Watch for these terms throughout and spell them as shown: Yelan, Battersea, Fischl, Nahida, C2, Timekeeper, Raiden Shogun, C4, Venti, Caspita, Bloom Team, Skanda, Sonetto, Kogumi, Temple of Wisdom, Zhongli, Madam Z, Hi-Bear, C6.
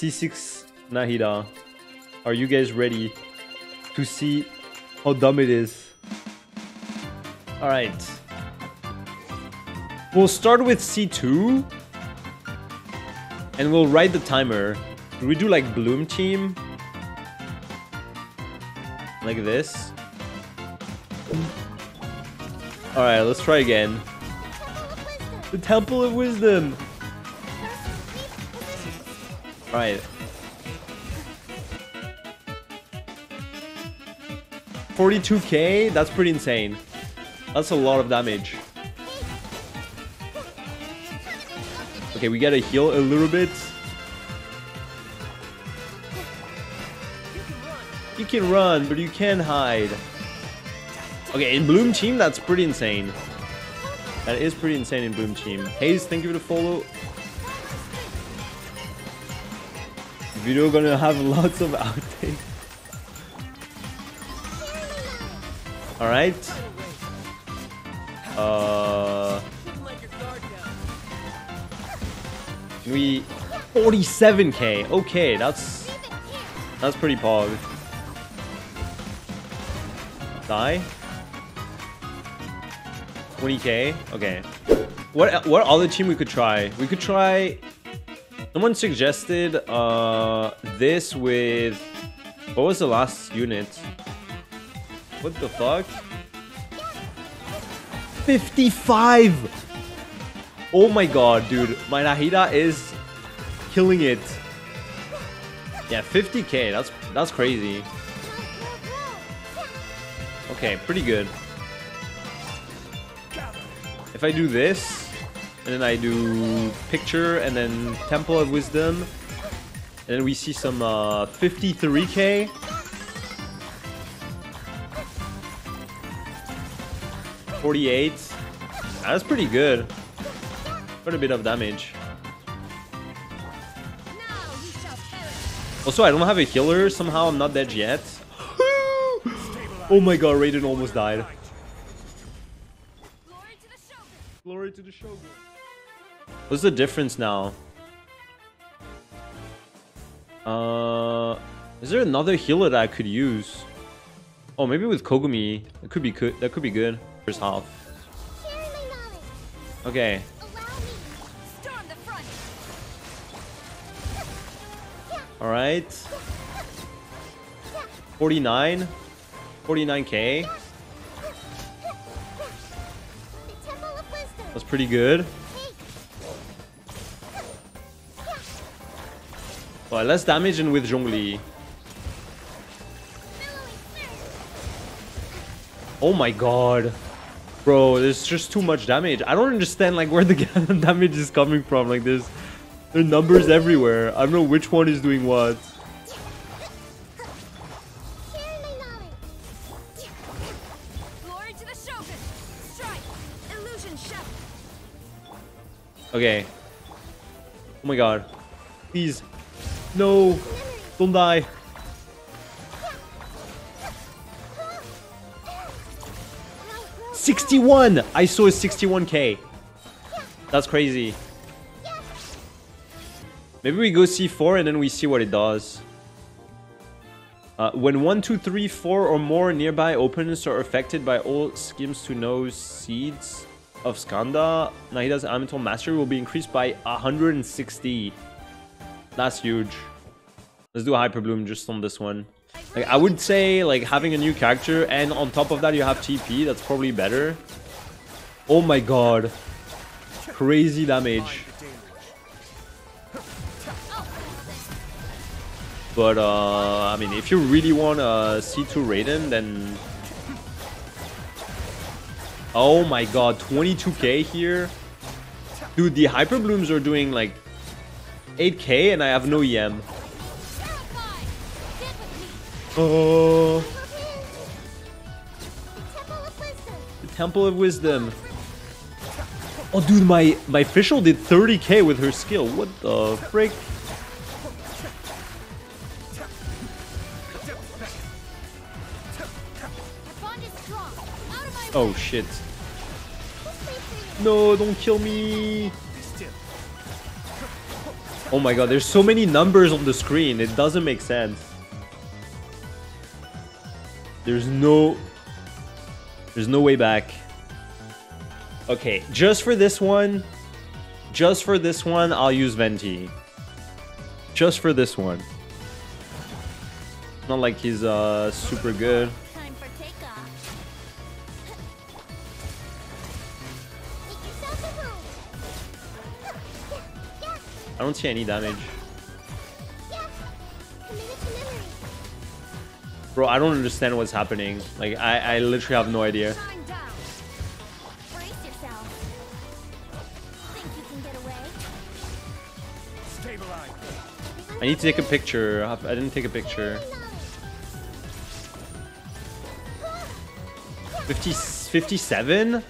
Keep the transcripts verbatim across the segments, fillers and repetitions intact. C six Nahida, are you guys ready to see how dumb it is? Alright. We'll start with C two. And we'll ride the timer. Do we do like Bloom Team? Like this? Alright, let's try again. The Temple of Wisdom! Alright. forty-two K? That's pretty insane. That's a lot of damage. Okay, we gotta heal a little bit. You can run, but you can't hide. Okay, in Bloom Team, that's pretty insane. That is pretty insane in Bloom Team. Hayes, thank you for the follow. Video gonna have lots of outtakes. Alright. Uh... We forty-seven K. Okay, that's that's pretty pog. Die. twenty K. Okay. What what other team we could try? We could try. Someone suggested uh this with what was the last unit? What the fuck? fifty-five. Oh my god, dude. My Nahida is killing it. Yeah, fifty K. That's that's crazy. Okay, pretty good. If I do this, and then I do picture, and then Temple of Wisdom, and then we see some uh, fifty-three K. forty-eight. That's pretty good. Quite a bit of damage. Also, I don't have a healer. Somehow, I'm not dead yet. Oh my god, Raiden almost died. Glory to the Shogun. What's the difference now? Uh, is there another healer that I could use? Oh, maybe with Kogumi. That could be good. That could be good. First half. Okay. All right, forty-nine, forty-nine K. That's pretty good. Well, less damage than with Zhongli. Oh my god, bro, there's just too much damage. I don't understand like where the damage is coming from. Like this. There are numbers everywhere. I don't know which one is doing what. Okay. Oh my god. Please. No. Don't die. sixty-one! I saw a sixty-one K. That's crazy. Maybe we go C four and then we see what it does. Uh, when one, two, three, four or more nearby opponents are affected by all skims to no seeds of Skanda, Nahida's elemental mastery will be increased by one hundred sixty. That's huge. Let's do a Hyper Bloom just on this one. Like, I would say like having a new character and on top of that you have T P, that's probably better. Oh my god. Crazy damage. But, uh, I mean, if you really want a C two Raiden, then... Oh my god, twenty-two K here. Dude, the Hyper Blooms are doing, like, eight K and I have no E M. Oh. Uh, the Temple of Wisdom. Oh, dude, my, my Fischl did thirty K with her skill. What the frick? Oh shit. No, don't kill me. Oh my god, there's so many numbers on the screen. It doesn't make sense. There's no... There's no way back. Okay, just for this one... Just for this one, I'll use Venti. Just for this one. Not like he's uh, super good. I don't see any damage. Bro, I don't understand what's happening. Like, I, I literally have no idea. I need to take a picture. I didn't take a picture. fifty, fifty-seven?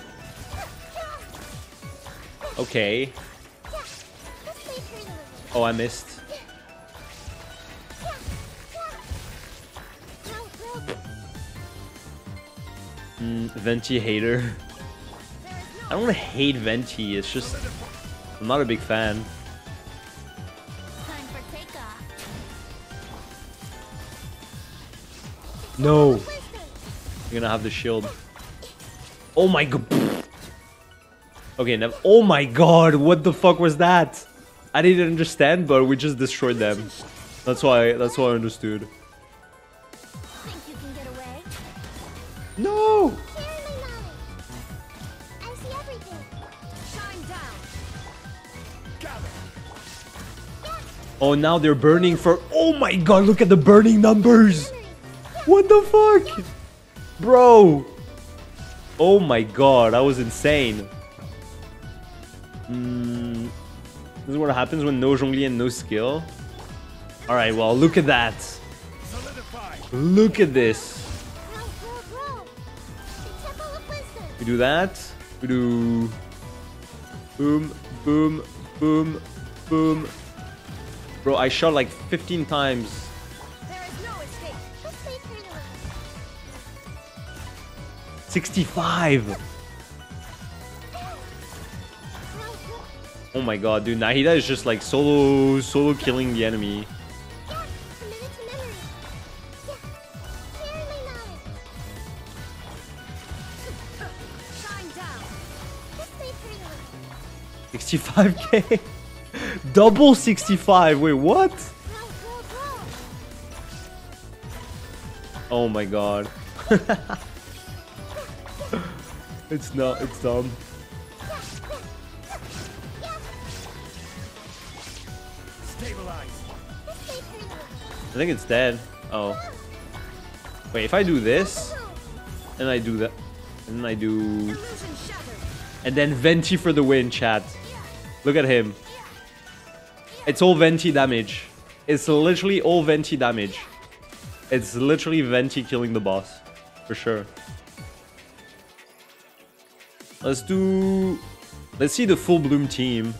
Okay. Oh, I missed. Mm, Venti hater. I don't hate Venti, it's just... I'm not a big fan. No! You're gonna have the shield. Oh my god! Okay, now... Oh my god! What the fuck was that? I didn't understand, but we just destroyed them. That's why. That's why I understood. Think you can get away? No! I see everything. Shine down. Oh, now they're burning for. Oh my god! Look at the burning numbers. What the fuck, bro? Oh my god! That was insane. Hmm. This is what happens when no Zhongli and no skill. Alright, well, look at that. Look at this. We do that. We do... Boom, boom, boom, boom. Bro, I shot like fifteen times. sixty-five. Oh my god, dude, Nahida is just like solo, solo killing the enemy. sixty-five K? Double sixty-five, wait, what? Oh my god. It's not, it's dumb. I think it's dead. Oh. Wait, if I do this, and I do that, and I do... And then Venti for the win, chat. Look at him. It's all Venti damage. It's literally all Venti damage. It's literally Venti killing the boss. For sure. Let's do... Let's see the full Bloom team.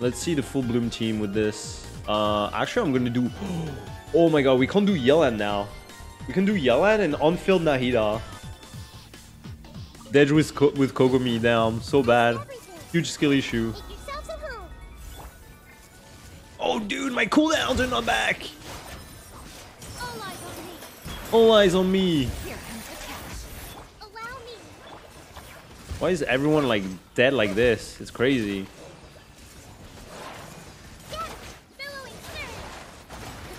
Let's see the full Bloom team with this. Uh, actually, I'm gonna do... Oh my god, we can't do Yelan now. We can do Yelan and on-field Nahida. Dead with, Ko with Kogumi, damn. So bad. Huge skill issue. Oh, dude, my cooldowns are not back. All eyes on me. Why is everyone, like, dead like this? It's crazy.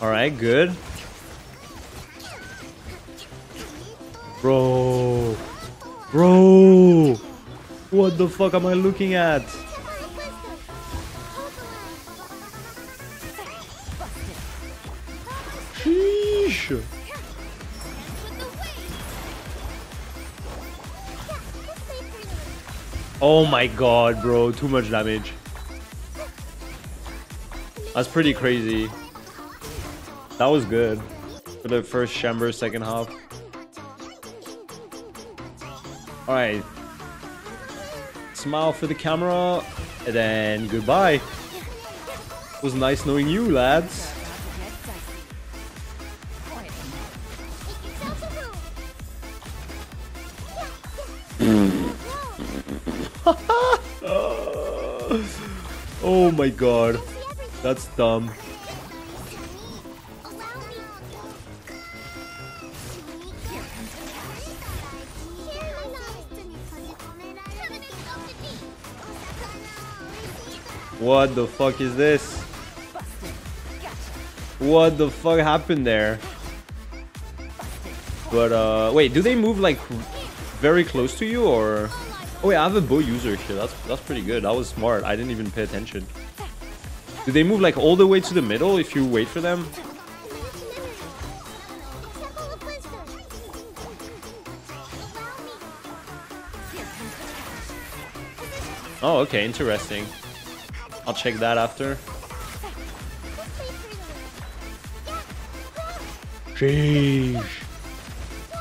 Alright, good. Bro. Bro. What the fuck am I looking at? Sheesh. Oh my god, bro. Too much damage. That's pretty crazy. That was good for the first chamber, second half. All right, smile for the camera, and then goodbye. It was nice knowing you, lads. Oh my god. That's dumb. What the fuck is this? What the fuck happened there? But uh, wait, do they move like very close to you or? Oh wait, I have a bow user here. That's that's pretty good. That was smart. I didn't even pay attention. Do they move like all the way to the middle if you wait for them? Oh, okay, interesting. I'll check that after. Jeez.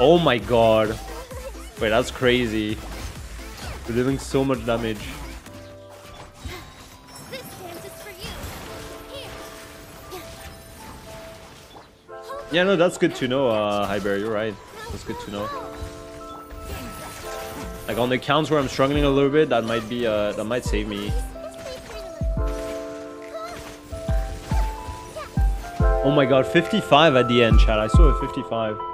Oh my god. Wait, that's crazy. We're doing so much damage. Yeah, no, that's good to know, uh, Hi-Bear, you're right. That's good to know. Like on the counts where I'm struggling a little bit, that might be, uh, that might save me. Oh my god, fifty-five at the end, chat. I saw a fifty-five.